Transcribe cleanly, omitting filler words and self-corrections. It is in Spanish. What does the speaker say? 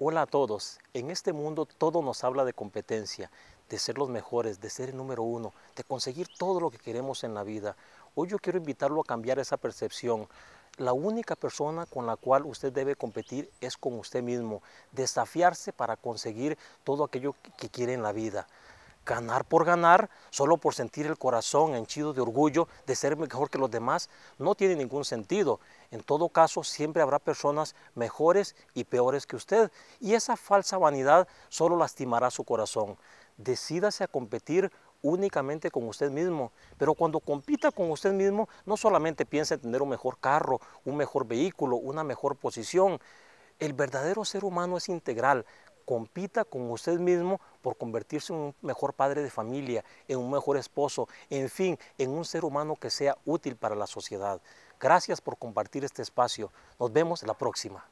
Hola a todos. En este mundo todo nos habla de competencia, de ser los mejores, de ser el número uno, de conseguir todo lo que queremos en la vida. Hoy yo quiero invitarlo a cambiar esa percepción. La única persona con la cual usted debe competir es con usted mismo, desafiarse para conseguir todo aquello que quiere en la vida. Ganar por ganar, solo por sentir el corazón henchido de orgullo de ser mejor que los demás, no tiene ningún sentido. En todo caso, siempre habrá personas mejores y peores que usted, y esa falsa vanidad solo lastimará su corazón. Decídase a competir únicamente con usted mismo, pero cuando compita con usted mismo, no solamente piense en tener un mejor carro, un mejor vehículo, una mejor posición. El verdadero ser humano es integral. Compita con usted mismo por convertirse en un mejor padre de familia, en un mejor esposo, en fin, en un ser humano que sea útil para la sociedad. Gracias por compartir este espacio. Nos vemos la próxima.